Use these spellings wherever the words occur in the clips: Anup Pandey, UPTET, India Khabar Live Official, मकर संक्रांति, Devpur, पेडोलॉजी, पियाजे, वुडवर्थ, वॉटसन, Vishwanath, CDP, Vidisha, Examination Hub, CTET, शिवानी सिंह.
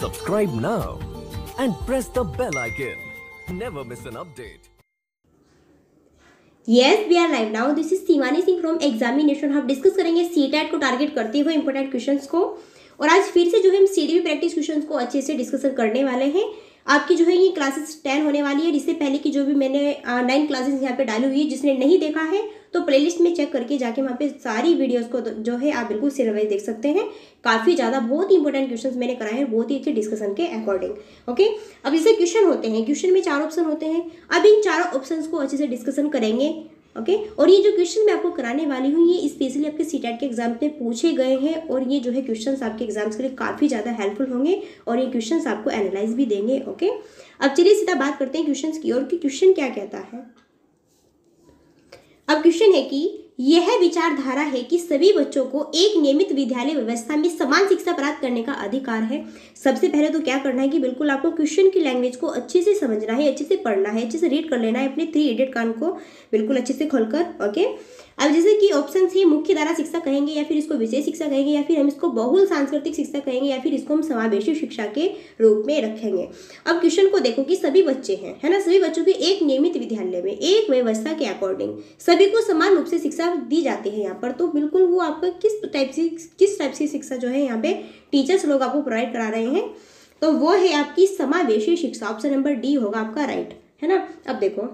Subscribe now and press the bell icon. Never miss an update. Yes, we are live now. This is शिवानी सिंह from examination hub. Discuss करेंगे CTET को target करते हुए important questions को. और आज फिर से जो है हम सीडीपी प्रैक्टिस क्वेश्चंस को अच्छे से डिस्कस करने वाले हैं. आपकी जो है ये क्लासेस 10 होने वाली है, जिससे पहले की जो भी मैंने 9 क्लासेस यहाँ पे डाली हुई है. जिसने नहीं देखा है तो प्लेलिस्ट में चेक करके जाके वहाँ पे सारी वीडियोस को जो है आप बिल्कुल सिलेबस देख सकते हैं. काफ़ी ज़्यादा बहुत ही इंपॉर्टेंट क्वेश्चंस मैंने कराए हैं, बहुत ही अच्छे डिस्कशन के अकॉर्डिंग. ओके, अब इससे क्वेश्चन होते हैं. क्वेश्चन में 4 ऑप्शन होते हैं. अब इन 4 ऑप्शंस को अच्छे से डिस्कशन करेंगे. ओके, और ये जो क्वेश्चन मैं आपको कराने वाली हूँ ये स्पेशली आपके सीटेट के एग्जाम में पूछे गए हैं. और ये जो है क्वेश्चंस आपके एग्जाम्स के लिए काफ़ी ज़्यादा हेल्पफुल होंगे और ये क्वेश्चंस आपको एनालाइज भी देंगे. ओके, अब चलिए सीधा बात करते हैं क्वेश्चंस की. और कि क्वेश्चन क्या कहता है. अब क्वेश्चन है कि यह विचारधारा है कि सभी बच्चों को एक नियमित विद्यालय व्यवस्था में समान शिक्षा प्राप्त करने का अधिकार है. सबसे पहले तो क्या करना है कि बिल्कुल आपको क्वेश्चन की लैंग्वेज को अच्छे से समझना है, अच्छे से पढ़ना है, अच्छे से रीड कर लेना है अपने 3 इडियट कान को बिल्कुल अच्छे से खोलकर. ओके, अब जैसे कि ऑप्शन है मुख्य धारा शिक्षा कहेंगे, या फिर इसको विशेष शिक्षा कहेंगे, या फिर हम इसको बहुल सांस्कृतिक शिक्षा कहेंगे, या फिर इसको हम समावेशी शिक्षा के रूप में रखेंगे. अब क्वेश्चन को देखो कि सभी बच्चे हैं, है ना, सभी बच्चों के एक नियमित विद्यालय में एक व्यवस्था के अकॉर्डिंग सभी को समान रूप से शिक्षा दी जाती है यहाँ पर. तो बिल्कुल वो आपको किस टाइप की शिक्षा जो है यहाँ पे टीचर्स लोग आपको प्रोवाइड करा रहे हैं, तो वो है आपकी समावेशी शिक्षा. ऑप्शन नंबर डी होगा आपका राइट, है ना. अब देखो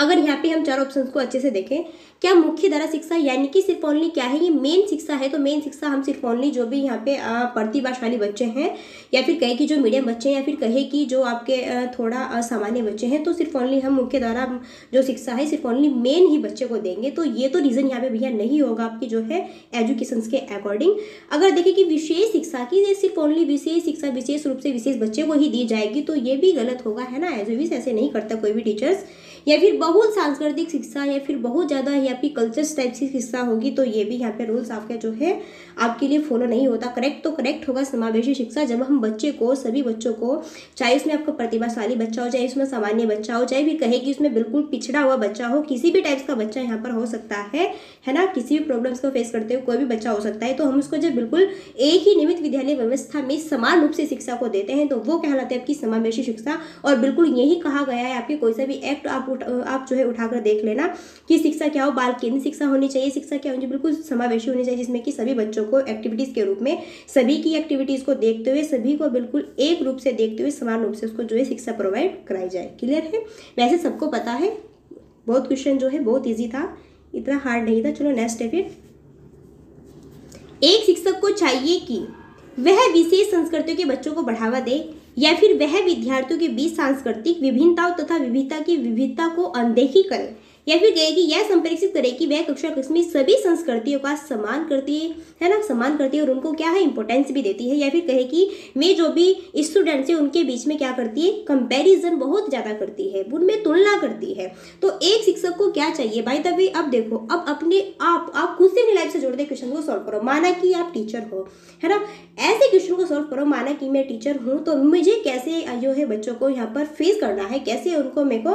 अगर यहाँ पे हम 4 ऑप्शंस को अच्छे से देखें, क्या मुख्य धारा शिक्षा यानी कि सिर्फ ओनली क्या है, ये मेन शिक्षा है. तो मेन शिक्षा हम सिर्फ ओनली जो भी यहाँ पे प्रतिभाशाली बच्चे हैं, या फिर कहे कि जो मीडियम बच्चे हैं, या फिर कहे कि जो आपके थोड़ा सामान्य बच्चे हैं, तो सिर्फ ओनली हम मुख्य धारा जो शिक्षा है सिर्फ ओनली मेन ही बच्चे को देंगे. तो ये तो रीज़न यहाँ पे भैया नहीं होगा आपकी जो है एजुकेशन के अकॉर्डिंग. अगर देखें कि विशेष शिक्षा की ये सिर्फ ओनली विशेष शिक्षा विशेष रूप से विशेष बच्चे को ही दी जाएगी, तो ये भी गलत होगा, है ना. एजुविस ऐसे नहीं करता कोई भी टीचर्स. या फिर बहुत सांस्कृतिक शिक्षा या फिर बहुत ज़्यादा ही आपकी कल्चर्स टाइप की शिक्षा होगी, तो ये भी यहाँ पे रूल्स आपके जो है आपके लिए फॉलो नहीं होता. करेक्ट तो करेक्ट होगा समावेशी शिक्षा, जब हम बच्चे को सभी बच्चों को, चाहे उसमें आपका प्रतिभाशाली बच्चा हो, चाहे उसमें सामान्य बच्चा हो, चाहे फिर कहे कि उसमें बिल्कुल पिछड़ा हुआ बच्चा हो, किसी भी टाइप्स का बच्चा यहाँ पर हो सकता है ना, किसी भी प्रॉब्लम्स को फेस करते हुए कोई भी बच्चा हो सकता है. तो हम उसको जब बिल्कुल एक ही नियमित विद्यालय व्यवस्था में समान रूप से शिक्षा को देते हैं तो वो कहलाते हैं आपकी समावेशी शिक्षा. और बिल्कुल यही कहा गया है, आपके कोई सा भी एक्ट आप जो है उठाकर देख लेना कि शिक्षा क्या हो, बाल केंद्रित शिक्षा होनी चाहिए, शिक्षा क्या होनी बिल्कुल समावेशी होनी चाहिए, जिसमें कि सभी बच्चों को एक्टिविटीज़ के रूप में सभी की एक्टिविटीज़ को देखते हुए सभी को बिल्कुल एक रूप से देखते हुए समान रूप से उसको जो है शिक्षा प्रोवाइड कराई जाए. क्लियर है, वैसे सबको पता है. बहुत क्वेश्चन जो है बहुत ईजी था, इतना हार्ड नहीं था. चलो नेक्स्ट है. फिर एक शिक्षक को चाहिए कि वह विशेष संस्कृतियों के बच्चों को बढ़ावा दे, या फिर वह विद्यार्थियों के बीच सांस्कृतिक विभिन्नताओं तथा विविधता की विविधता को अनदेखी करे, या फिर कहे कि यह संप्रेषित करे कि वह कक्षा कक्ष में सभी संस्कृतियों का सम्मान करती है ना, सम्मान करती है और उनको क्या है इंपॉर्टेंस भी देती है, या फिर कहे कि मैं जो भी स्टूडेंट्स हैं उनके बीच में क्या करती है कंपैरिजन बहुत ज़्यादा करती है, उनमें तुलना करती है. तो एक शिक्षक को क्या चाहिए बाय द वे. अब देखो अब अपने आप खुद से अपनी लाइफ से जुड़ते क्वेश्चन को सॉल्व करो. माना कि आप टीचर हो, है ना, ऐसे क्वेश्चन को सॉल्व करो. माना कि मैं टीचर हूँ तो मुझे कैसे जो है बच्चों को यहाँ पर फेस करना है, कैसे उनको मेरे को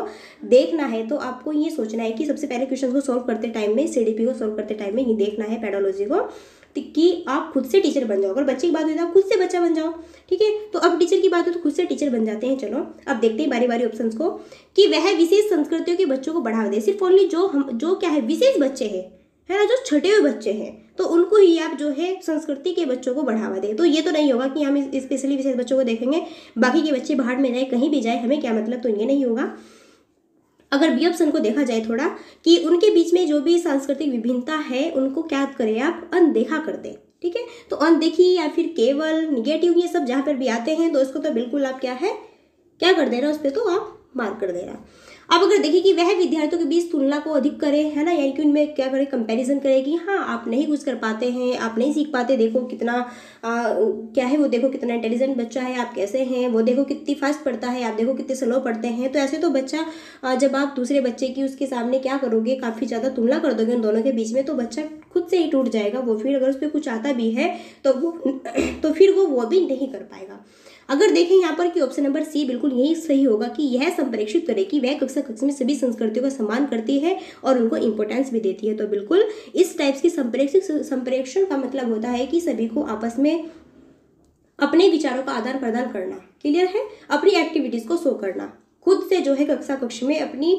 देखना है. तो आपको ये सोचना है कि सबसे पहले क्वेश्चन को सॉल्व करते टाइम में, सीडीपी को सॉल्व करते टाइम में ये देखना है पेडोलॉजी को, कि आप खुद से टीचर बन जाओ. अगर बच्चे की बात हो तो खुद से बच्चा बन जाओ, ठीक है. तो अब टीचर की बात हो तो खुद से टीचर बन जाते हैं. चलो अब देखते हैं बारी बारी ऑप्शंस को कि वह विशेष संस्कृतियों के बच्चों को बढ़ावा दे. सिर्फ ओनली जो क्या है विशेष बच्चे हैं, है ना, जो छठे हुए बच्चे हैं, तो उनको ही आप जो है संस्कृति के बच्चों को बढ़ावा दें. तो ये तो नहीं होगा कि हम स्पेशली विशेष बच्चों को देखेंगे, बाकी के बच्चे बाहर में जाए कहीं भी जाए हमें क्या मतलब, तो ये नहीं होगा. अगर बी ऑप्शन को देखा जाए थोड़ा कि उनके बीच में जो भी सांस्कृतिक विभिन्नता है उनको क्या करें आप अनदेखा कर दें, ठीक है. तो अनदेखी या फिर केवल निगेटिव ये सब जहाँ पर भी आते हैं तो उसको तो बिल्कुल आप क्या है क्या कर देना, उस पर तो आप मार्क कर देना. अब अगर देखिए कि वह विद्यार्थियों के बीच तुलना को अधिक करें, है ना, यानी कि उनमें क्या करें कंपैरिजन करें कि हाँ आप नहीं कुछ कर पाते हैं, आप नहीं सीख पाते, देखो कितना क्या है वो, देखो कितना इंटेलिजेंट बच्चा है आप कैसे हैं, वो देखो कितनी फास्ट पढ़ता है आप देखो कितने स्लो पढ़ते हैं. तो ऐसे तो बच्चा जब आप दूसरे बच्चे की उसके सामने क्या करोगे काफ़ी ज़्यादा तुलना कर दोगे उन दोनों के बीच में, तो बच्चा खुद से ही टूट जाएगा. वो फिर अगर उस पर कुछ आता भी है तो वो भी नहीं कर पाएगा. अगर देखें यहाँ पर कि ऑप्शन नंबर सी बिल्कुल यही सही होगा कि यह संप्रेषित करे कि वह कक्षा कक्ष में सभी संस्कृतियों का सम्मान करती है और उनको इंपॉर्टेंस भी देती है. तो बिल्कुल इस टाइप्स की संप्रेषण का मतलब होता है कि सभी को आपस में अपने विचारों का आदान प्रदान करना, क्लियर है, अपनी एक्टिविटीज़ को शो करना, खुद से जो है कक्षा कक्ष में अपनी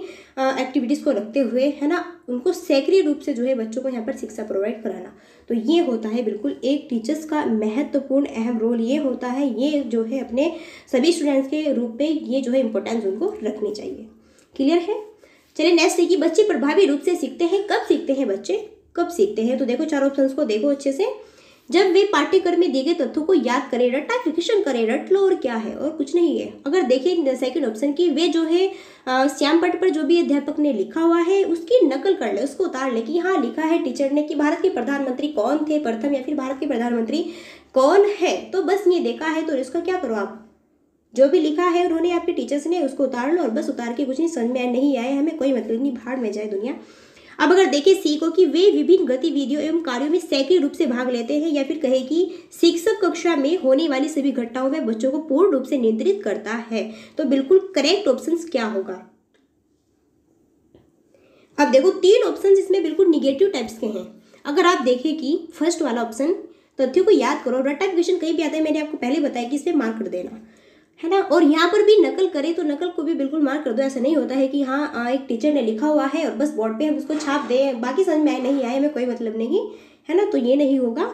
एक्टिविटीज़ को रखते हुए, है ना, उनको सक्रिय रूप से जो है बच्चों को यहाँ पर शिक्षा प्रोवाइड कराना। तो ये होता है बिल्कुल एक टीचर्स का महत्वपूर्ण अहम रोल ये होता है, ये जो है अपने सभी स्टूडेंट्स के रूप में ये जो है इम्पोर्टेंस उनको रखनी चाहिए, क्लियर है। चलिए नेक्स्ट है कि बच्चे प्रभावी रूप से सीखते हैं, कब सीखते हैं बच्चे, कब सीखते हैं, तो देखो चार ऑप्शंस को देखो अच्छे से। जब वे पाठ्यक्रम में दिए गए तथ्यों को याद करें, रटाफिकेशन करें, रट लो और क्या है और कुछ नहीं है। अगर देखें सेकंड ऑप्शन की वे जो है श्यामपट पर जो भी अध्यापक ने लिखा हुआ है उसकी नकल कर ले, उसको उतार ले कि हाँ लिखा है टीचर ने कि भारत के प्रधानमंत्री कौन थे प्रथम, या फिर भारत के प्रधानमंत्री कौन है, तो बस ये देखा है तो इसका क्या करो आप, जो भी लिखा है उन्होंने आपके टीचर्स ने उसको उतार लो और बस उतार के कुछ नहीं समझ में नहीं आए हमें कोई मतलब नहीं, भाड़ में जाए दुनिया। अब अगर देखें सीखो कि वे विभिन्न गतिविधियों एवं कार्यों में सक्रिय रूप से भाग लेते हैं, या फिर कहे कि शिक्षक कक्षा में होने वाली सभी घटनाओं में बच्चों को पूर्ण रूप से नियंत्रित करता है, तो बिल्कुल करेक्ट ऑप्शंस क्या होगा। अब देखो तीन ऑप्शंस इसमें बिल्कुल निगेटिव टाइप्स के हैं। अगर आप देखें कि फर्स्ट वाला ऑप्शन तथ्यों को याद करो, रटाफिकेशन कहीं भी आता है, मैंने आपको पहले बताया कि इसमें मार्क कर देना है ना, और यहाँ पर भी नकल करें तो नकल को भी बिल्कुल मार्क कर दो। ऐसा नहीं होता है कि हाँ एक टीचर ने लिखा हुआ है और बस बोर्ड पे हम उसको छाप दें, बाकी समझ में नहीं आए हमें कोई मतलब नहीं, है ना, तो ये नहीं होगा।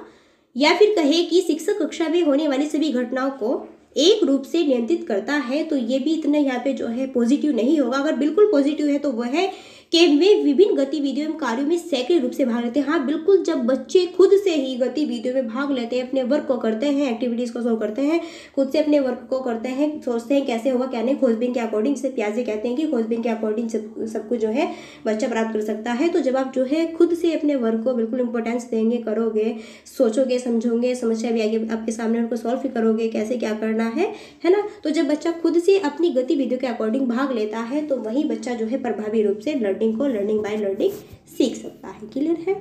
या फिर कहे कि शिक्षक कक्षा में होने वाली सभी घटनाओं को एक रूप से नियंत्रित करता है, तो ये भी इतना यहाँ पे जो है पॉजिटिव नहीं होगा। अगर बिल्कुल पॉजिटिव है तो वह है कि वे विभिन्न गतिविधियों एवं कार्यों में सक्रिय रूप से भाग लेते हैं। हाँ बिल्कुल, जब बच्चे खुद से ही गतिविधियों में भाग लेते हैं, अपने वर्क को करते हैं, एक्टिविटीज़ को शो करते हैं, खुद से अपने वर्क को करते हैं, सोचते हैं कैसे होगा क्या नहीं, खोजबीन के अकॉर्डिंग, जिसे पियाजे कहते हैं कि खोजबीन के अकॉर्डिंग सब कुछ जो है बच्चा प्राप्त कर सकता है। तो जब आप जो है खुद से अपने वर्क को बिल्कुल इंपॉर्टेंस देंगे, करोगे, सोचोगे, समझोगे, समस्या भी आगे आपके सामने उनको सॉल्व भी करोगे कैसे क्या करना है ना, तो जब बच्चा खुद से अपनी गतिविधियों के अकॉर्डिंग भाग लेता है तो वही बच्चा जो है प्रभावी रूप से लर्निंग बाय लर्निंग सीख सकता है, क्लियर है।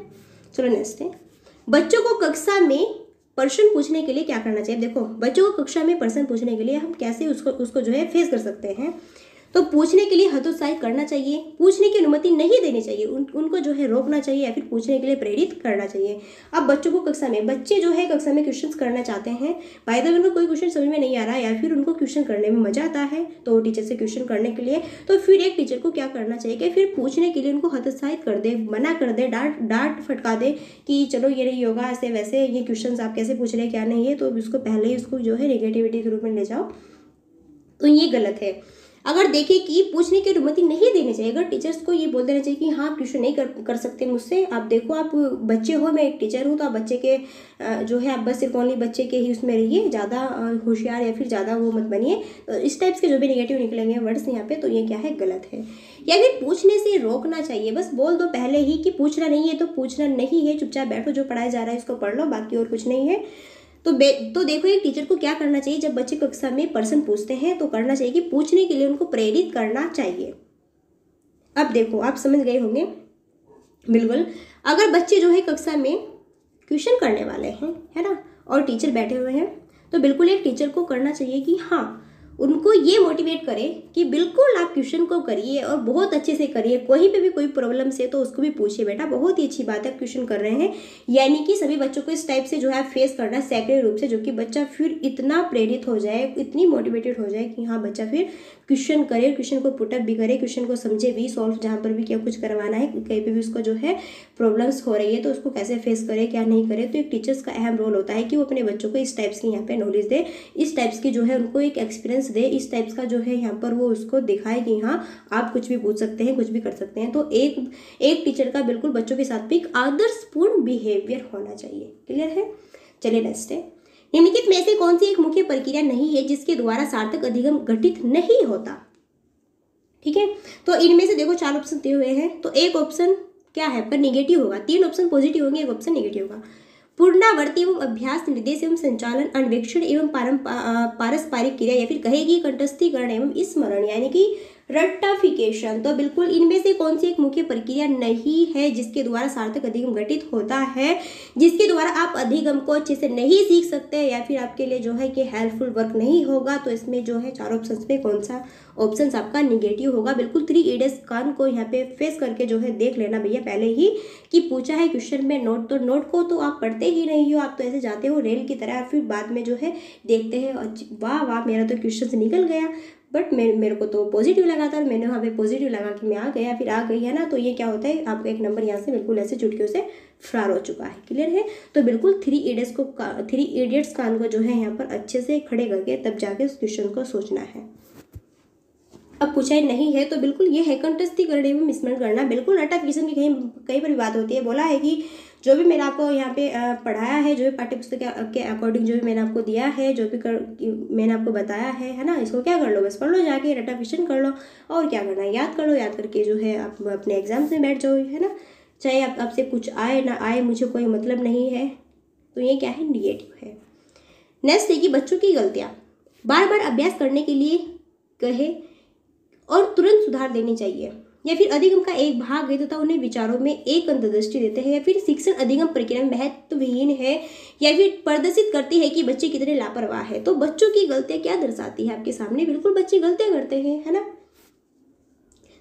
चलो नेक्स्ट है, बच्चों को कक्षा में प्रश्न पूछने के लिए क्या करना चाहिए। देखो बच्चों को कक्षा में प्रश्न पूछने के लिए हम कैसे उसको जो है फेस कर सकते हैं, तो पूछने के लिए हतोत्साहित करना चाहिए, पूछने की अनुमति नहीं देनी चाहिए, उनको जो है रोकना चाहिए या फिर पूछने के लिए प्रेरित करना चाहिए। अब बच्चों को कक्षा में, बच्चे जो है कक्षा में क्वेश्चंस करना चाहते हैं, बाय द वे उनको कोई क्वेश्चन समझ में नहीं आ रहा या फिर उनको क्वेश्चन करने में मजा आता है तो टीचर से क्वेश्चन करने के लिए, तो फिर एक टीचर को क्या करना चाहिए कि फिर पूछने के लिए उनको हतोत्साहित कर दे, मना कर दे, डांट फटका दे कि चलो ये नहीं होगा, ऐसे वैसे, ये क्वेश्चन आप कैसे पूछ रहे हैं क्या नहीं है, तो उसको पहले ही उसको जो है नेगेटिविटी के रूप में ले जाओ, तो ये गलत है। अगर देखें कि पूछने की अनुमति नहीं देनी चाहिए, अगर टीचर्स को ये बोल देना चाहिए कि हाँ आप ट्यूशन नहीं कर सकते मुझसे, आप देखो आप बच्चे हो, मैं एक टीचर हूँ, तो आप बच्चे के जो है आप बस सिर्फ ओनली बच्चे के ही उसमें रहिए, ज़्यादा होशियार या फिर ज़्यादा वो मत बनिए, तो इस टाइप्स के जो भी नेगेटिव निकलेंगे वर्ड्स यहाँ पे, तो ये क्या है, गलत है। या फिर पूछने से रोकना चाहिए, बस बोल दो पहले ही कि पूछना नहीं है तो पूछना नहीं है, चुपचाप बैठो, जो पढ़ाया जा रहा है उसको पढ़ लो, बाकी और कुछ नहीं है। तो देखो एक टीचर को क्या करना चाहिए, जब बच्चे कक्षा में प्रश्न पूछते हैं तो करना चाहिए कि पूछने के लिए उनको प्रेरित करना चाहिए। अब देखो आप समझ गए होंगे बिल्कुल, अगर बच्चे जो है कक्षा में क्वेश्चन करने वाले हैं, है ना, और टीचर बैठे हुए हैं, तो बिल्कुल एक टीचर को करना चाहिए कि हाँ उनको ये मोटिवेट करें कि बिल्कुल आप क्वेश्चन को करिए और बहुत अच्छे से करिए, कहीं पे भी कोई प्रॉब्लम से तो उसको भी पूछिए, बेटा बहुत ही अच्छी बात है आप क्वेश्चन कर रहे हैं, यानी कि सभी बच्चों को इस टाइप से जो है फेस करना सक्रिय रूप से, जो कि बच्चा फिर इतना प्रेरित हो जाए, इतनी मोटिवेटेड हो जाए कि हाँ बच्चा फिर क्वेश्चन करे, क्वेश्चन को पुटअप भी करे, क्वेश्चन को समझे भी, सॉल्व जहाँ पर भी क्या कुछ करवाना है, कहीं पर भी उसको जो है प्रॉब्लम्स हो रही है तो उसको कैसे फेस करे क्या नहीं करे। तो एक टीचर्स का अहम रोल होता है कि वो अपने बच्चों को इस टाइप्स की यहाँ पर नॉलेज दे, इस टाइप्स की जो है उनको एक एक्सपीरियंस दे, इस टाइप्स का जो है यहाँ पर वो उसको दिखाए कि हाँ आप कुछ भी पूछ सकते हैं, कुछ भी कर सकते हैं। तो एक टीचर का बिल्कुल बच्चों के साथ भी एक आदर्शपूर्ण बिहेवियर होना चाहिए, क्लियर है। चलिए नेक्स्ट है, निम्नलिखित में से कौन सी एक मुख्य प्रक्रिया नहीं है जिसके द्वारा सार्थक अधिगम गठित नहीं होता, ठीक है। तो इनमें से देखो चार ऑप्शन दिए हुए हैं, तो एक ऑप्शन क्या है पर निगेटिव होगा, तीन ऑप्शन पॉजिटिव होंगे, एक ऑप्शन निगेटिव होगा। पुनरावर्ती एवं अभ्यास, निर्देश एवं संचालन, अन्वेक्षण एवं पारस्परिक क्रिया, या फिर कहेगी कंठस्थीकरण एवं स्मरण, यानी कि रट्टाफिकेशन। तो बिल्कुल इनमें से कौन सी एक मुख्य प्रक्रिया नहीं है जिसके द्वारा सार्थक अधिगम गठित होता है, जिसके द्वारा आप अधिगम को अच्छे से नहीं सीख सकते या फिर आपके लिए जो है कि हेल्पफुल वर्क नहीं होगा। तो इसमें जो है चार ऑप्शंस में कौन सा ऑप्शन आपका निगेटिव होगा। बिल्कुल 3 इडियट्स कान को यहाँ पे फेस करके जो है देख लेना भैया पहले ही कि पूछा है क्वेश्चन में नोट, तो नोट को तो आप पढ़ते ही नहीं हो, आप तो ऐसे जाते हो रेल की तरह, फिर बाद में जो है देखते हैं वाह वाह मेरा तो क्वेश्चन निकल गया, बट मेरे को तो पॉजिटिव लगा था, मैंने वहाँ पे पॉजिटिव लगा कि मैं आ गया, फिर आ गई है ना। तो ये क्या होता है आपका एक नंबर यहाँ से बिल्कुल ऐसे चुटकियों से फरार हो चुका है। क्लियर है। तो बिल्कुल 3 इडियट्स कान को जो है यहाँ पर अच्छे से खड़े करके तब जाके उस क्वेश्चन को सोचना है। अब पूछा नहीं है तो बिल्कुल ये है कंटस्थीकरण एवं मिश्रण करना। बिल्कुल रट्टाफिकेशन की कई बार बात होती है। बोला है कि जो भी मैंने आपको यहाँ पे पढ़ाया है, जो भी पाठ्यपुस्तक के अकॉर्डिंग जो भी मैंने आपको दिया है, जो भी मैंने आपको बताया है ना, इसको क्या कर लो, बस पढ़ लो जाके, रट्टाफिकेशन कर लो और क्या करना है याद कर लो। याद करके जो है आप अपने एग्जाम्स में बैठ जाओ, है ना, चाहे आपसे कुछ आए ना आए मुझे कोई मतलब नहीं है। तो ये क्या है, निगेटिव है। नेक्स्ट है कि बच्चों की गलतियाँ बार बार अभ्यास करने के लिए कहे और तुरंत सुधार देनी चाहिए, या फिर अधिगम का एक भाग है तथा उन्हें विचारों में एक अंतर्दृष्टि देते हैं, या फिर शिक्षण अधिगम प्रक्रिया में महत्वहीन है, या फिर प्रदर्शित करती है कि बच्चे कितने लापरवाह है। तो बच्चों की गलतियाँ क्या दर्शाती है आपके सामने। बिल्कुल बच्चे गलतियाँ करते हैं, है ना।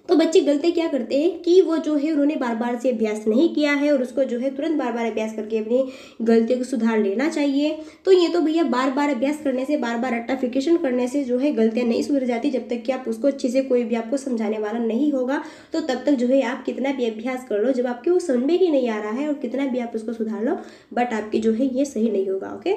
तो बच्चे गलतियाँ क्या करते हैं कि वो जो है उन्होंने बार बार से अभ्यास नहीं किया है और उसको जो है तुरंत बार बार अभ्यास करके अपनी गलतियों को सुधार लेना चाहिए। तो ये तो भैया बार बार अभ्यास करने से, बार बार रट्टाफिकेशन करने से जो है गलतियाँ नहीं सुधर जाती, जब तक कि आप उसको अच्छे से कोई भी आपको समझाने वाला नहीं होगा। तो तब तक जो है आप कितना भी अभ्यास कर लो, जब आपके वो समझ में ही नहीं आ रहा है और कितना भी आप उसको सुधार लो, बट आपकी जो है ये सही नहीं होगा। ओके,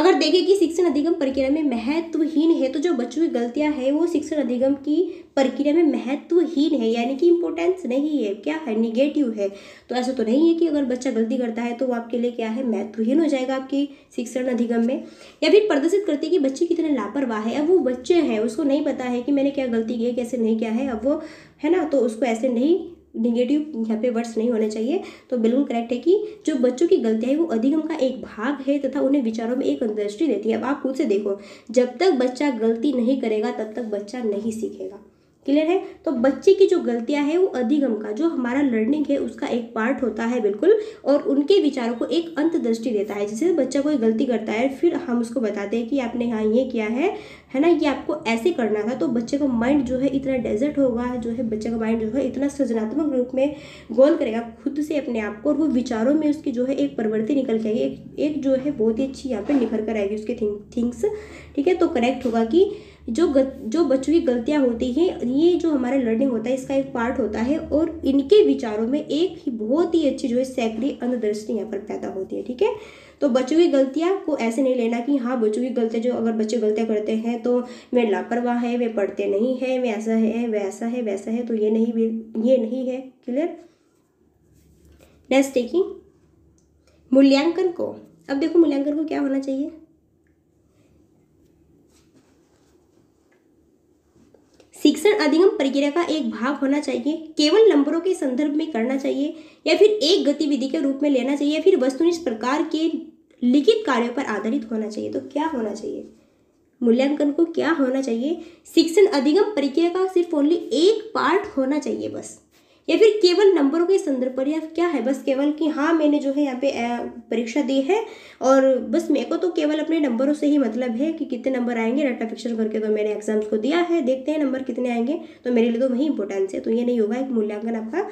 अगर देखें कि शिक्षण अधिगम प्रक्रिया में महत्वहीन है, तो जो बच्चों की गलतियाँ हैं वो शिक्षण अधिगम की प्रक्रिया में महत्वहीन है, यानी कि इंपॉर्टेंस नहीं है, क्या है, निगेटिव है। तो ऐसा तो नहीं है कि अगर बच्चा गलती करता है तो वो आपके लिए क्या है, महत्वहीन हो जाएगा आपकी शिक्षण अधिगम में। या फिर प्रदर्शित करते कि बच्चे कितने लापरवाह है। अब वो बच्चे हैं, उसको नहीं पता है कि मैंने क्या गलती की है, कैसे नहीं किया है, अब वो है ना, तो उसको ऐसे नहीं, निगेटिव यहाँ पे वर्ड्स नहीं होने चाहिए। तो बिल्कुल करेक्ट है कि जो बच्चों की गलतियाँ है वो अधिगम का एक भाग है तथा उन्हें विचारों में एक अंतर्दृष्टि देती है। अब आप खुद से देखो, जब तक बच्चा गलती नहीं करेगा तब तक बच्चा नहीं सीखेगा। क्लियर है। तो बच्चे की जो गलतियां हैं वो अधिगम का जो हमारा लर्निंग है उसका एक पार्ट होता है बिल्कुल, और उनके विचारों को एक अंतर्दृष्टि देता है। जैसे बच्चा कोई गलती करता है फिर हम उसको बताते हैं कि आपने हाँ ये किया है ना, ये आपको ऐसे करना था। तो बच्चे का माइंड जो है इतना डेजर्ट होगा, जो है बच्चे का माइंड जो है इतना सृजनात्मक रूप में गोल करेगा खुद से अपने आप को, और वो विचारों में उसकी जो है एक प्रवृत्ति निकल के आएगी, एक जो है बहुत ही अच्छी यहाँ पर निखर कर आएगी उसके थिंग्स। ठीक है। तो करेक्ट होगा कि जो बच्चों की गलतियां होती हैं ये जो हमारा लर्निंग होता है इसका एक पार्ट होता है, और इनके विचारों में एक ही बहुत ही अच्छी जो है सक्रिय अंतर्दृष्टि यहाँ पर पैदा होती है। ठीक है। तो बच्चों की गलतियां को ऐसे नहीं लेना कि हाँ बच्चों की गलतियां, जो अगर बच्चे गलतियां करते हैं तो वे लापरवाह है, वे पढ़ते नहीं है, वे ऐसा है वैसा है वैसा है, तो ये नहीं है। क्लियर। नेक्स्ट देखिए मूल्यांकन को। अब देखो मूल्यांकन को क्या होना चाहिए। शिक्षण अधिगम प्रक्रिया का एक भाग होना चाहिए, केवल नंबरों के संदर्भ में करना चाहिए, या फिर एक गतिविधि के रूप में लेना चाहिए, या फिर वस्तुनिष्ठ प्रकार के लिखित कार्यों पर आधारित होना चाहिए। तो क्या होना चाहिए, मूल्यांकन को क्या होना चाहिए, शिक्षण अधिगम प्रक्रिया का सिर्फ ओनली एक पार्ट होना चाहिए बस, या फिर केवल नंबरों के संदर्भ पर, या क्या है बस केवल कि हाँ मैंने जो है यहाँ पे परीक्षा दी है और बस मेरे को तो केवल अपने नंबरों से ही मतलब है कि कितने नंबर आएंगे, रट्टाफिकेशन करके तो मैंने एग्जाम्स को दिया है, देखते हैं नंबर कितने आएंगे, तो मेरे लिए तो वही इंपॉर्टेंस है। तो ये नहीं होगा एक मूल्यांकन आपका।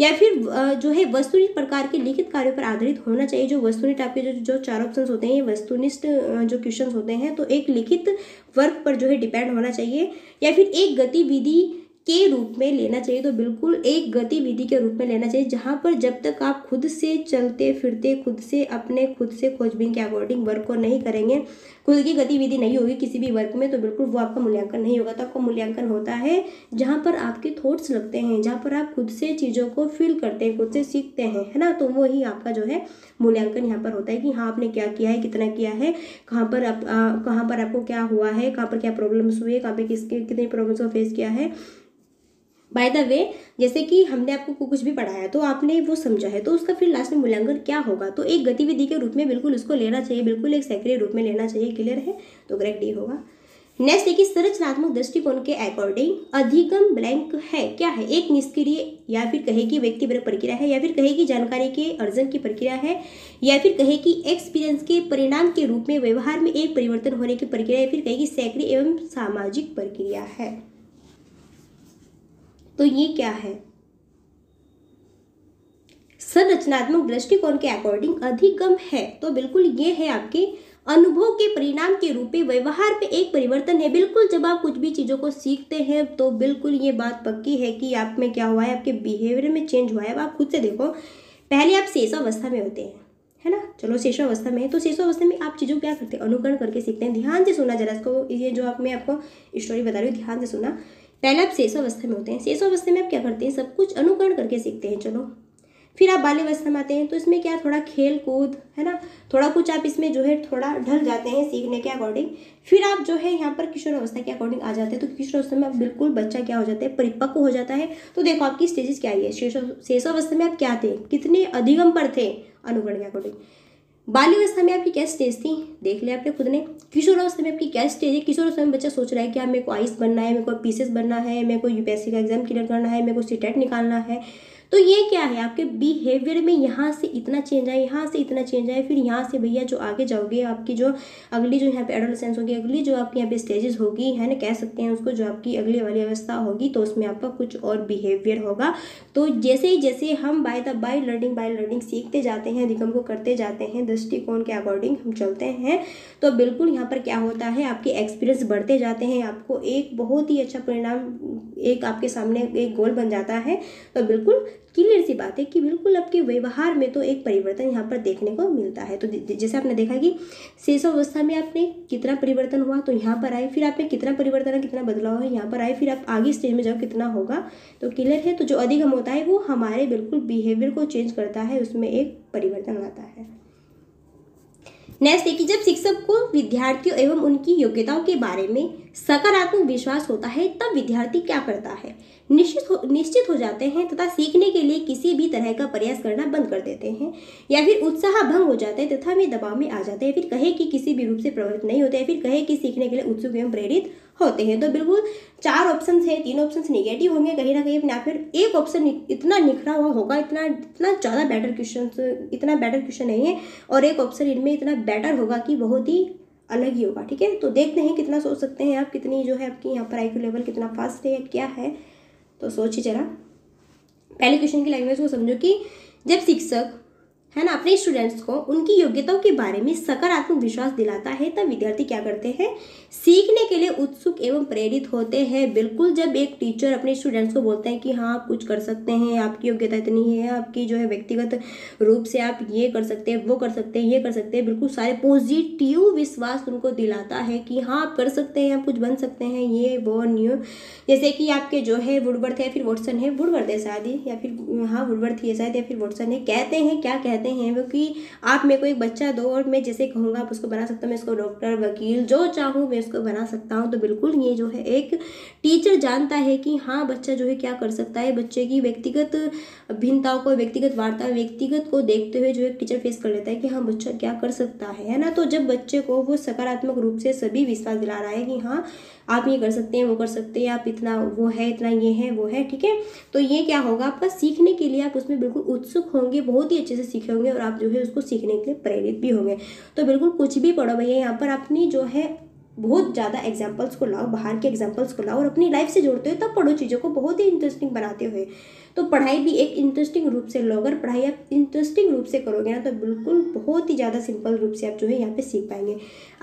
या फिर जो है वस्तुनिष्ठ प्रकार के लिखित कार्यों पर आधारित होना चाहिए। जो वस्तुनिष्ठ आपके जो 4 ऑप्शंस होते हैं, वस्तुनिष्ठ जो क्वेश्चंस होते हैं, तो एक लिखित वर्क पर जो है डिपेंड होना चाहिए, या फिर एक गतिविधि के रूप में लेना चाहिए। तो बिल्कुल एक गतिविधि के रूप में लेना चाहिए, जहाँ पर जब तक आप खुद से चलते फिरते, खुद से खोजबीन के अकॉर्डिंग वर्क को नहीं करेंगे, खुद की गतिविधि नहीं होगी किसी भी वर्क में, तो बिल्कुल वो आपका मूल्यांकन नहीं होगा। तो आपका मूल्यांकन होता है जहाँ पर आपके थॉट्स लगते हैं, जहाँ पर आप खुद से चीज़ों को फील करते हैं, खुद से सीखते हैं, है ना। तो वो ही आपका जो है मूल्यांकन यहाँ पर होता है कि हाँ आपने क्या किया है, कितना किया है, कहाँ पर आपको क्या हुआ है, कहाँ पर क्या प्रॉब्लम्स हुई है, कहाँ पर कितनी प्रॉब्लम्स को फेस किया है। बाय द वे, जैसे कि हमने आपको कुछ भी पढ़ाया तो आपने वो समझा है, तो उसका फिर लास्ट में मूल्यांकन क्या होगा, तो एक गतिविधि के रूप में बिल्कुल उसको लेना चाहिए, बिल्कुल एक सक्रिय रूप में लेना चाहिए। क्लियर है। तो करेक्ट ही होगा। नेक्स्ट देखिए, संरचनात्मक दृष्टिकोण के अकॉर्डिंग अधिगम ब्लैंक है क्या है, एक निष्क्रिय या फिर कहे कि व्यक्तिपरक प्रक्रिया है, या फिर कहे कि जानकारी के अर्जन की प्रक्रिया है, या फिर कहे कि एक्सपीरियंस के परिणाम के रूप में व्यवहार में एक परिवर्तन होने की प्रक्रिया, या फिर कहे कि सक्रिय एवं सामाजिक प्रक्रिया है। तो ये क्या है, संरचनात्मक दृष्टिकोण के अकॉर्डिंग अधिगम है, तो बिल्कुल ये है आपके अनुभव के परिणाम के रूप में व्यवहार पे एक परिवर्तन है। बिल्कुल जब आप कुछ भी चीज़ों को सीखते हैं तो बिल्कुल ये बात पक्की है कि आप में क्या हुआ है, आपके बिहेवियर में चेंज हुआ है। अब आप खुद से देखो, पहले आप शेषावस्था में होते हैं, है ना, चलो शेषावस्था में है तो शेषावस्था में आप चीज़ों क्या करते हैं, अनुकरण करके सीखते हैं। ध्यान से सुनना जरा इसको, ये जो आप मैं आपको स्टोरी बता रही हूँ ध्यान से सुनना। पहले आप शेषावस्था में होते हैं, शेषावस्था में आप क्या करते हैं, सब कुछ अनुकरण करके सीखते हैं। चलो फिर आप बाल्यावस्था में आते हैं तो इसमें क्या, थोड़ा खेल कूद, है ना, थोड़ा कुछ आप इसमें जो है थोड़ा ढल जाते हैं सीखने के अकॉर्डिंग। फिर आप जो है यहाँ पर किशोरावस्था के अकॉर्डिंग आ जाते हैं, तो किशोरावस्था में आप बिल्कुल बच्चा क्या हो जाता है, परिपक्व हो जाता है। तो देखो आपकी स्टेजेस क्या है, शेषावस्था में आप क्या थे, कितने अधिगम पर थे, अनुकरण के अकॉर्डिंग। बाल्यावस्था में आपकी क्या स्टेज थी, देख लिया आपने खुद ने। किशोरावस्था में आपकी क्या स्टेज है, किशोरावस्था में बच्चा सोच रहा है कि मेरे को आइस बनना है, मेरे को पीसेस बनना है, मेरे को यूपीएससी का एग्जाम क्लियर करना है, मेरे को सीटेट निकालना है। तो ये क्या है, आपके बिहेवियर में यहाँ से इतना चेंज आए, यहाँ से इतना चेंज आए, फिर यहाँ से भैया जो आगे जाओगे आपकी जो अगली जो यहाँ पे एडोलसेंस होगी, अगली जो आपकी यहाँ पे स्टेजेस होगी, है ना, कह सकते हैं उसको, जो आपकी अगली वाली अवस्था होगी, तो उसमें आपका कुछ और बिहेवियर होगा। तो जैसे ही जैसे हम बाय लर्निंग सीखते जाते हैं, अधिगम को करते जाते हैं, दृष्टिकोण के अकॉर्डिंग हम चलते हैं, तो बिल्कुल यहाँ पर क्या होता है, आपके एक्सपीरियंस बढ़ते जाते हैं, आपको एक बहुत ही अच्छा परिणाम, एक आपके सामने एक गोल बन जाता है। तो बिल्कुल क्लियर सी बात है कि बिल्कुल आपके व्यवहार में तो एक परिवर्तन यहाँ पर देखने को मिलता है। तो जैसे आपने देखा कि शेषावस्था में आपने कितना परिवर्तन हुआ, तो यहाँ पर आए, फिर आप में कितना परिवर्तन है, कितना बदलाव है, यहाँ पर आए, फिर आप आगे स्टेज में जाओ कितना होगा, तो क्लियर है। तो जो अधिगम होता है वो हमारे बिल्कुल बिहेवियर को चेंज करता है, उसमें एक परिवर्तन लाता है। नेक्स्ट देखिए, जब शिक्षक को विद्यार्थियों एवं उनकी योग्यताओं के बारे में सकारात्मक विश्वास होता है तब विद्यार्थी क्या करता है, निश्चित हो जाते हैं तथा सीखने के लिए किसी भी तरह का प्रयास करना बंद कर देते हैं, या फिर उत्साह भंग हो जाते हैं तथा वे दबाव में आ जाते हैं, फिर कहे कि किसी भी रूप से प्रभावित नहीं होते हैं, फिर कहे कि सीखने के लिए उत्सुक एवं प्रेरित होते हैं। तो बिल्कुल चार ऑप्शन है, तीन ऑप्शन निगेटिव होंगे कहीं ना कहीं अपने आप, फिर एक ऑप्शन इतना निखरा हुआ होगा, इतना ज़्यादा बेटर क्वेश्चन, इतना बेटर क्वेश्चन नहीं है, और एक ऑप्शन इनमें इतना बेटर होगा कि बहुत ही अलग ही होगा। ठीक है, तो देखते हैं कितना सोच सकते हैं आप, कितनी जो है आपकी यहाँ पर आईक्यू लेवल कितना फास्ट है या क्या है, तो सोचिए जरा। पहले क्वेश्चन की लैंग्वेज को समझो कि जब शिक्षक, है ना, अपने स्टूडेंट्स को उनकी योग्यताओं के बारे में सकारात्मक विश्वास दिलाता है तब विद्यार्थी क्या करते हैं, सीखने के लिए उत्सुक एवं प्रेरित होते हैं। बिल्कुल जब एक टीचर अपने स्टूडेंट्स को बोलते हैं कि हाँ आप कुछ कर सकते हैं, आपकी योग्यता इतनी है, आपकी जो है व्यक्तिगत रूप से आप ये कर सकते हैं, वो कर सकते हैं, ये कर सकते हैं, बिल्कुल सारे पॉजिटिव विश्वास उनको दिलाता है कि हाँ आप कर सकते हैं, आप कुछ बन सकते हैं, ये वो न्यू। जैसे कि आपके जो है वुडवर्थ है, फिर वॉटसन है, वुडवर्थ है शायद, या फिर हाँ वुडवर्थ है शायद, या फिर वॉटसन है, कहते हैं, क्या कहते हैं वो कि आप मेरे को एक बच्चा दो और मैं जैसे कहूँगा आप उसको बना सकता हूँ, मैं इसको डॉक्टर, वकील, जो चाहूँ मैं उसको बना सकता हूँ। तो बिल्कुल ये जो है एक टीचर जानता है कि हाँ बच्चा जो है क्या कर सकता है, बच्चे की व्यक्तिगत भिन्नताओं को, व्यक्तिगत वार्ता, व्यक्तिगत को देखते हुए जो है टीचर फेस कर लेता है कि हाँ बच्चा क्या कर सकता है ना। तो जब बच्चे को वो सकारात्मक रूप से सभी विश्वास दिला रहा है कि हाँ आप ये कर सकते हैं, वो कर सकते हैं, आप इतना वो है, इतना ये है, वो है, ठीक है, तो ये क्या होगा आपका सीखने के लिए आप उसमें बिल्कुल उत्सुक होंगे, बहुत ही अच्छे से सीखे होंगे, और आप जो है उसको सीखने के लिए प्रेरित भी होंगे। तो बिल्कुल कुछ भी पढ़ो भैया, यहाँ पर अपनी जो है बहुत ज़्यादा एग्जाम्पल्स को लाओ, बाहर के एग्जाम्पल्स को लाओ, और अपनी लाइफ से जोड़ते हुए तब पढ़ो चीज़ों को, बहुत ही इंटरेस्टिंग बनाते हुए। तो पढ़ाई भी एक इंटरेस्टिंग रूप से लो, अगर पढ़ाई आप इंटरेस्टिंग रूप से करोगे ना तो बिल्कुल बहुत ही ज़्यादा सिंपल रूप से आप जो है यहाँ पे सीख पाएंगे।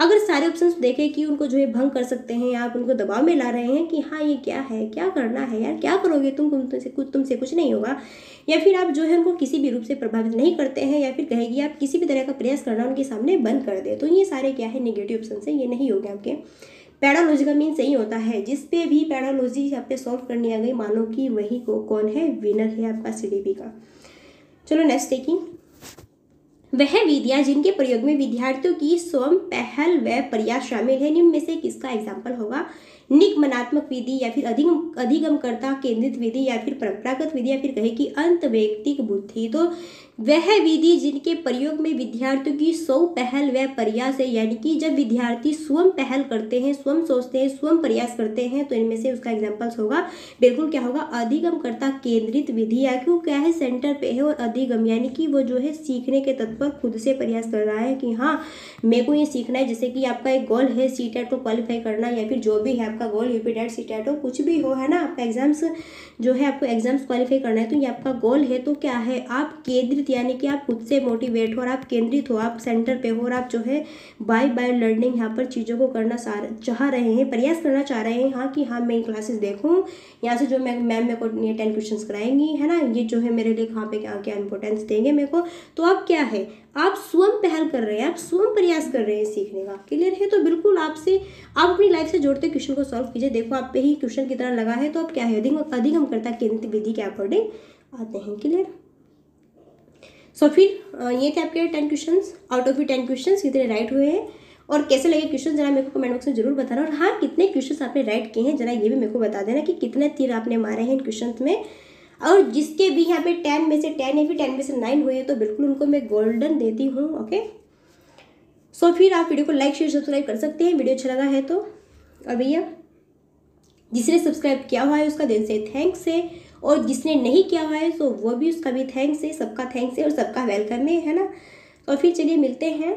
अगर सारे ऑप्शंस देखें कि उनको जो है भंग कर सकते हैं, आप उनको दबाव में ला रहे हैं कि हाँ ये क्या है, क्या करना है यार, क्या करोगे तुमसे कुछ नहीं होगा, या फिर आप जो है उनको किसी भी रूप से प्रभावित नहीं करते हैं, या फिर कहेगी आप किसी भी तरह का प्रयास करना उनके सामने बंद कर दे, तो ये सारे क्या है निगेटिव ऑप्शन है, ये नहीं होगा आपके। पेडालॉजी का मीन सही होता है, जिस पे भी पेडालॉजी यहाँ पे सॉल्व करनी आ गई मानो कि वही को कौन है, विनर है आपका सीडीपी का। चलो नेक्स्ट देखिए, वह विधियाँ जिनके प्रयोग में विद्यार्थियों की स्वयं पहल व प्रयास शामिल है, निम्न में से किसका एग्जाम्पल होगा, निगमनात्मक विधि या फिर अधिगमकर्ता केंद्रित विधि या फिर परंपरागत विधि या फिर कहे कि अंतवैयक्तिक बुद्धि, तो वह विधि जिनके प्रयोग में विद्यार्थियों की स्व पहल व प्रयास है, यानी कि जब विद्यार्थी स्वयं पहल करते हैं, स्वयं सोचते हैं, स्वयं प्रयास करते हैं, तो इनमें से उसका एग्जाम्पल्स होगा बिल्कुल क्या होगा अधिगमकर्ता केंद्रित विधि, या क्यों क्या है सेंटर पे है और अधिगम यानी कि वो जो है सीखने के तत्पर खुद से प्रयास कर रहा है कि हाँ मेरे को ये सीखना है। जैसे कि आपका एक गोल है सीटेट को क्वालिफाई करना या फिर जो भी है आपका गोल यूपीटेट सीटेट हो कुछ भी हो, है ना, आपका एग्जाम्स जो है आपको एग्जाम्स क्वालिफाई करना है, तो ये आपका गोल है, तो क्या है आप केंद्रित यानी कि आप खुद से मोटिवेट हो और आप केंद्रित हो, आप सेंटर पे हो और आप जो है बाय लर्निंग यहाँ पर चीज़ों को करना चाह रहे हैं, प्रयास करना चाह रहे हैं, हाँ कि हाँ मैं क्लासेस देखूँ, यहाँ से जो मैम मेरे को 10 क्वेश्चंस कराएंगी, है ना, ये जो है मेरे लिए कहाँ पे क्या क्या इंपॉर्टेंस देंगे मेरे को, तो आप क्या है आप स्वयं पहल कर रहे हैं, आप स्वयं प्रयास कर रहे हैं सीखने का। क्लियर है? तो बिल्कुल आपसे आप अपनी लाइफ से जोड़ते क्वेश्चन को सॉल्व कीजिए। देखो आप पे ही क्वेश्चन की तरह लगा है, तो आप क्या है अधिगमकर्ता केंद्रित विधि के अकॉर्डिंग आते हैं। क्लियर? सो फिर ये थे आपके 10 क्वेश्चन, आउट ऑफ 10 क्वेश्चन कितने राइट हुए हैं और कैसे लगे क्वेश्चन जरा मेरे को कमेंट बॉक्स में जरूर बताना, और हाँ कितने क्वेश्चन आपने राइट किए हैं जरा ये भी मेरे को बता देना कि कितने तीर आपने मारे हैं इन क्वेश्चन में। और जिसके भी यहाँ पे 10 में से 10 या फिर 10 में से 9 हुए तो बिल्कुल उनको मैं गोल्डन देती हूँ। ओके, सो फिर आप वीडियो को लाइक शेयर सब्सक्राइब कर सकते हैं वीडियो अच्छा लगा है तो। और भैया जिसने सब्सक्राइब किया हुआ है उसका दिल से थैंक्स है, और जिसने नहीं किया हुआ है तो वो भी उसका भी थैंक्स है, सबका थैंक्स है और सबका वेलकम है ना। और फिर चलिए मिलते हैं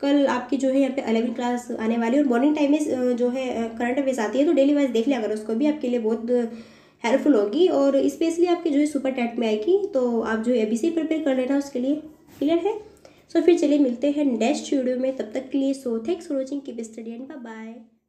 कल, आपकी जो है यहाँ पे 11वीं क्लास आने वाली है और मॉर्निंग टाइम में जो है करंट अफेयर्स आती है, तो डेली वाइज देख लिया अगर उसको भी आपके लिए बहुत हेल्पफुल होगी, और स्पेशली आपके जो है सुपर टेट में आएगी तो आप जो है ABC प्रिपेयर कर लेना उसके लिए। क्लियर है? सो फिर चलिए मिलते हैं नेक्स्ट वीडियो में, तब तक के लिए so thanks for watching, keep study and bye bye.